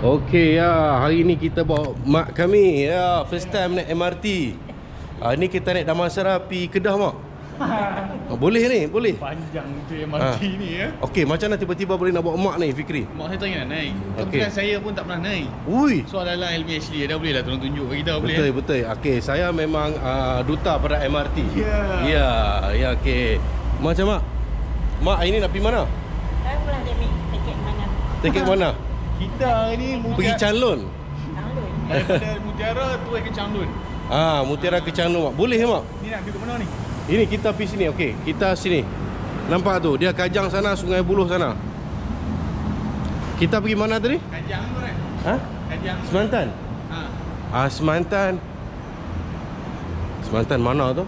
Okey ya, hari ni kita bawa mak kami ya, first time naik MRT. Ni kita naik Damansara pergi Kedah mak. Boleh ni, boleh. Panjang tu MRT ni ya. Okey, macam mana tiba-tiba boleh nak bawa mak ni Fikri? Mak saya tak nak naik. Tapi kan saya pun tak pernah naik. Ui. So ala-ala Hilmy actually dah boleh lah tolong tunjuk bagi kita boleh. Betul betul. Okey, saya memang duta pada MRT. Ya. Ya, ya okey. Macam mak. Mak hari ni nak pergi mana? Saya pula dia ambil tiket mana? Tiket mana? Kita ni pergi Canlun. Canlun. Daripada Mutiara terus ke Canlun. Ah, Mutiara ke Canlun mak. Boleh mak? Ni nak pergi ke mana ni? Ini kita pergi sini. Okey, kita sini. Nampak tu, dia Kajang sana, Sungai Buloh sana. Kita pergi mana tadi? Kajang tu kan? Ha? Kajang. Semantan. Ha. Ah, Semantan. Semantan mana tu?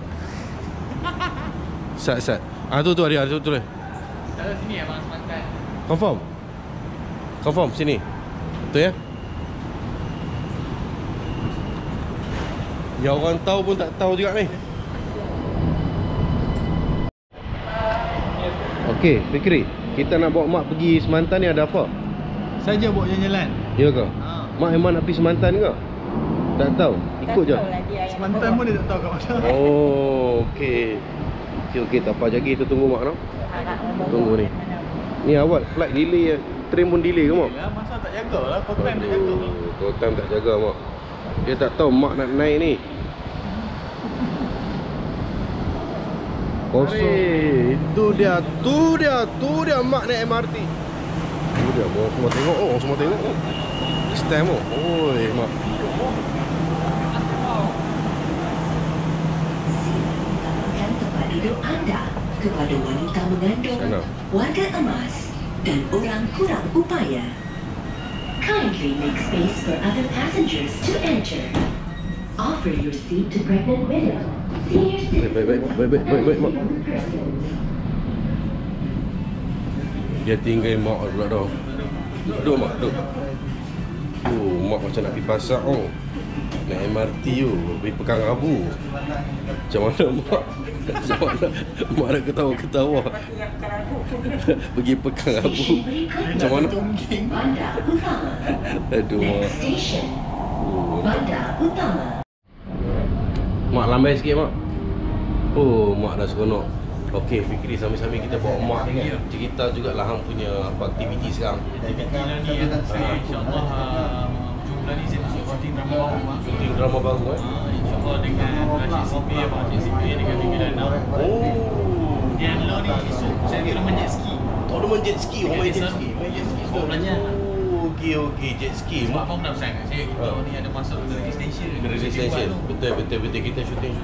Sat. Ah tu ada tu tu. Ada sini abang Semantan. Confirm. Confirm sini. Betul ya? Yang orang tahu pun tak tahu juga ni. Okey, Fikri, kita nak bawa mak pergi Semantan ni ada apa? Saja bawa jalan-jalan. Ya ke? Ha. Mak memang nak pergi Semantan ke? Tak tahu. Ikut tak je. Semantan pun dia tak tahu kat mana. Oh, okey. Okey, tak apa lagi kita tunggu mak nak. Tunggu ni. Ni awal flight delay. Train pun delay ke mak? Yalah, masa tak jaga lah, call time tak jaga mak. Call time tak jaga mak. Dia tak tahu mak nak naik ni. Kosong. Itu dia mak naik MRT. Itu dia, orang semua tengok, oh. This time oh. Oi mak. Hidup anda kepada wanita mengandung, warga emas dan orang kurang upaya. Kindly make space for other passengers to enter. Offer your seat to pregnant women, senior citizens, wait, mak. Dia tinggal mak pula dah. Duduk mak, duduk. Oh, mak macam nak pergi pasar oh. Naik MRT tu, pergi Pekan Rabu. Macam mana mak? Macam mana? Mak dah ketawa-ketawa. Pergi Pekan Rabu. Macam mana? Aduh mak. Mak lambai sikit mak. Oh, mak dah seronok. Okey Fikri, sambil-sambil kita bawa mak dia cerita jugalah hang punya aktiviti sekarang. Insya-Allah bulan ni saya nak syuting drama baru insya-Allah dengan Pak Cik CP dengan pimpinan. Oh, dia lalu ni saya kena main jet ski sebenarnya. Okey jet ski mak faham dah sangat saya kita ni ada masa dekat station betul kita syuting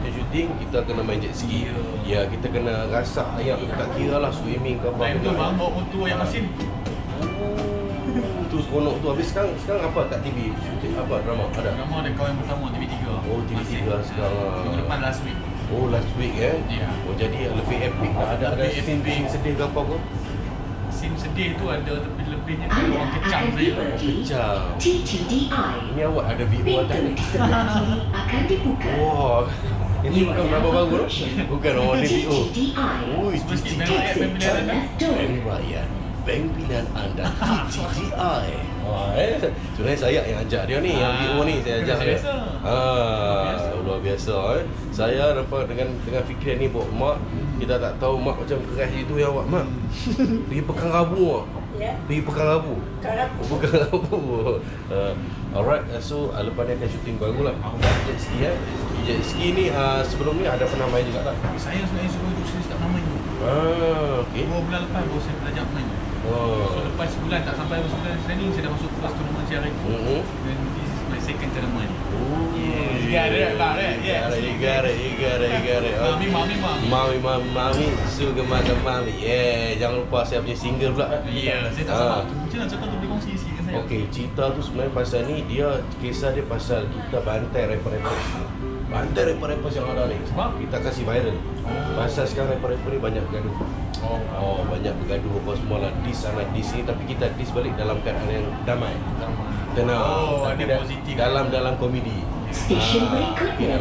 kita kena main jet ski ya, kita kena rasak yang tak kiralah swimming ke apa. Betul bawa motor yang mesin tu seronok tu. Habis sekarang apa kat TV? Syuting apa drama? Ada drama ada kawan pertama TV3. Oh TV3 sekarang. Minggu depan last week. Oh last week eh. Yeah. Oh jadi lebih epic lah. Ada scene sedih ke apa ke? Scene sedih tu ada tapi lebihnya orang kecam saya. Kecam. TTDI. Ini awak ada video ada ni. Akan dibuka. Wah. Ini bukan berapa baru? Bukan orang video. Oh TTDI. Memang bank pilihan anda TTDI. Sebenarnya saya yang ajak dia ni, yang video ni saya ajak dia. Luar biasa Saya nampak dengan fikiran ni bawa mak. Kita tak tahu mak macam keras itu ya awak mak. Pergi Pekan Rabu mak. Ya. Pergi Pekan Rabu. Pekan Rabu. Alright, so lepas ni akan syuting barulah. Jet ski ya. Jet ski ni sebelum ni ada pernah main juga tak? Saya sebenarnya suruh duduk sini tak main. Okey. 2 bulan lepas baru saya belajar main. So lepas sebulan tak sampai sebulan training saya dah masuk kelas tournament Mutiara. Dan this is my second tournament. Yeah. You got it. Mami. Sugar mami. Yeah, jangan lupa saya punya single pula. Yeah, saya tak sabar. Macam nak cakap tu boleh kongsi sikit dengan saya. Okey, cerita tu sebenarnya pasal ni dia kisah dia pasal kita bantai rapper-rapper. Bantai rapper-rapper yang ada ni sebab kita kasih viral. Pasal sekarang rapper-rapper ni banyak bergaduh. Banyak bergaduh apa semua lah. Dis sana di sini tapi kita dis balik dalam keadaan yang damai. Tenang. Ada positif dalam komedi. Station berikutnya.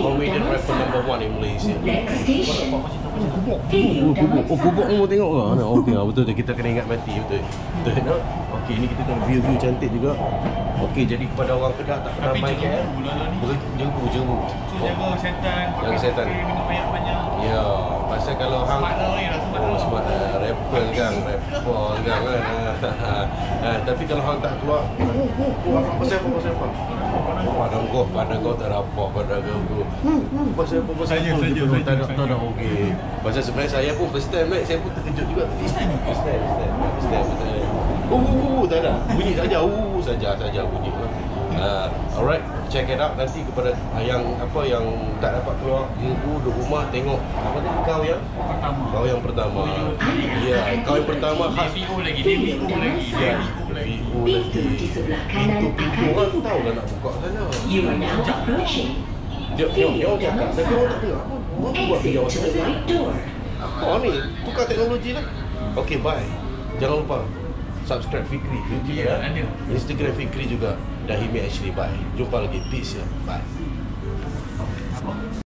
Comedian rapper #1 di Malaysia. Next station. Gubuk kamu tengok ke? Okey lah, betul tu. Kita kena ingat mati, betul. Betul tak? Okey, ni kita tengok view-view cantik juga. Okey, jadi kepada orang Kedah tak pernah main KL, jenggu. Jaga setan. Jaga setan. Ya, pasal kalau hang sebab rapper kan, tapi kalau hang tak keluar, pasal apa? Padang golf tak apa, padang golf. Pasal apa? Tak ada okey. Pasal sebenarnya saya pun first time naik, saya pun terkejut juga. First time. Tak ada. Bunyi saja. Saja bunyi. Alright, check it out nanti kepada yang apa yang tak dapat keluar minggu duduk rumah tengok apa tu kau yang pertama. Ya, kau yang pertama khas DBO lagi. Pintu di sebelah kanan. Orang tahu dah nak buka sana. Dia cakap tapi orang tak dengar. Orang buat kerja macam mana? Apa ni? Tukar teknologi lah. Okay, bye. Jangan lupa subscribe Fikri YouTube ada. Instagram Fikri juga. Dah Hilmy actually, bye. Jumpa lagi, peace ya. Bye.